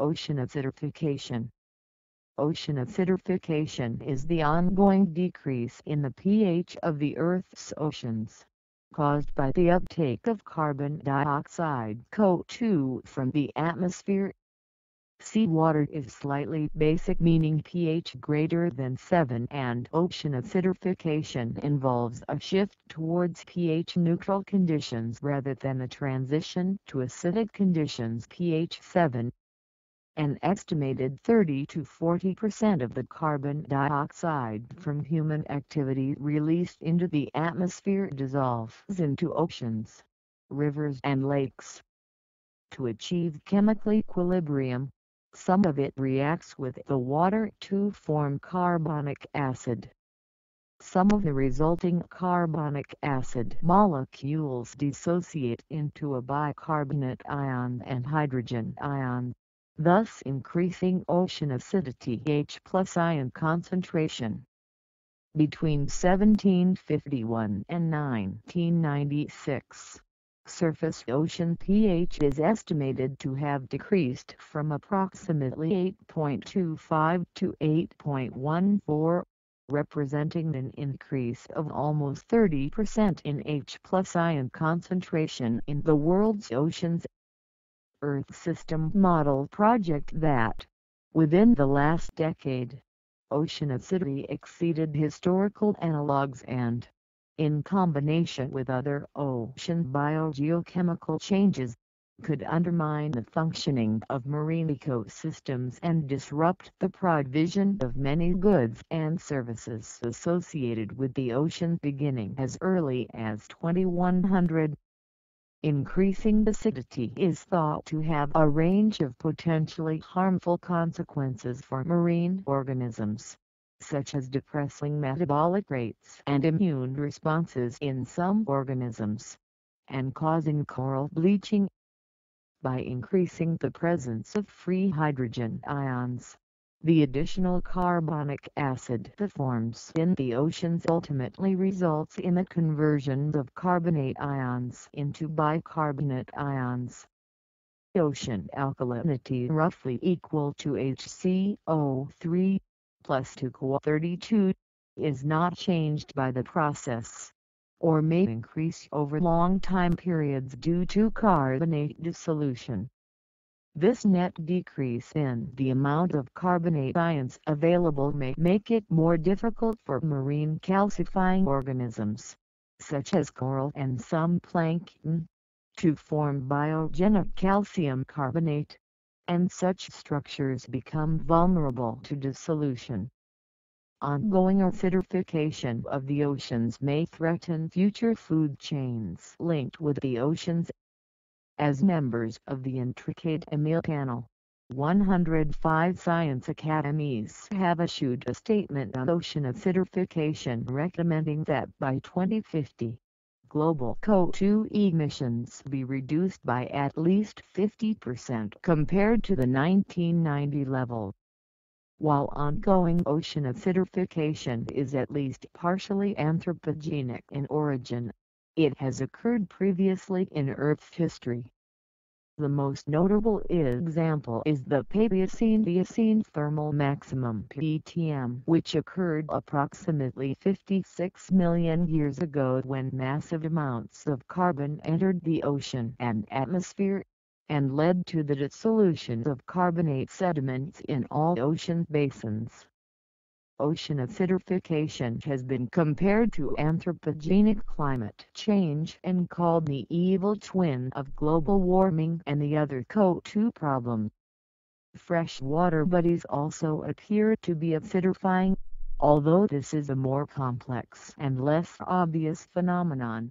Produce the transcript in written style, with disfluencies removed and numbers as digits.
Oceanification. Oceanification is the ongoing decrease in the pH of the Earth's oceans, caused by the uptake of carbon dioxide (CO2) from the atmosphere. Seawater is slightly basic, meaning pH greater than 7, and oceanification involves a shift towards pH neutral conditions rather than the transition to acidic conditions pH 7. An estimated 30 to 40% of the carbon dioxide from human activity released into the atmosphere dissolves into oceans, rivers and lakes. To achieve chemical equilibrium, some of it reacts with the water to form carbonic acid. Some of the resulting carbonic acid molecules dissociate into a bicarbonate ion and hydrogen ion, thus increasing ocean acidity H+ ion concentration. Between 1751 and 1996. Surface ocean pH is estimated to have decreased from approximately 8.25 to 8.14, representing an increase of almost 30% in H+ ion concentration in the world's oceans. Earth System Model project that, within the last decade, ocean acidity exceeded historical analogs and, in combination with other ocean biogeochemical changes, could undermine the functioning of marine ecosystems and disrupt the provision of many goods and services associated with the ocean beginning as early as 2100. Increasing acidity is thought to have a range of potentially harmful consequences for marine organisms, such as depressing metabolic rates and immune responses in some organisms, and causing coral bleaching. By increasing the presence of free hydrogen ions, the additional carbonic acid that forms in the oceans ultimately results in the conversion of carbonate ions into bicarbonate ions. Ocean alkalinity roughly equal to HCO3 plus 2Cu32, is not changed by the process, or may increase over long time periods due to carbonate dissolution. This net decrease in the amount of carbonate ions available may make it more difficult for marine calcifying organisms, such as coral and some plankton, to form biogenic calcium carbonate, and such structures become vulnerable to dissolution. Ongoing acidification of the oceans may threaten future food chains linked with the oceans. As members of the intricate EMEA panel, 105 science academies have issued a statement on ocean acidification recommending that by 2050, global CO2 emissions be reduced by at least 50% compared to the 1990 level. While ongoing ocean acidification is at least partially anthropogenic in origin, it has occurred previously in Earth's history. The most notable example is the Paleocene-Eocene Thermal Maximum (PTM), which occurred approximately 56 million years ago when massive amounts of carbon entered the ocean and atmosphere, and led to the dissolution of carbonate sediments in all ocean basins. Ocean acidification has been compared to anthropogenic climate change and called the evil twin of global warming and the other CO2 problem. Freshwater bodies also appear to be acidifying, although this is a more complex and less obvious phenomenon.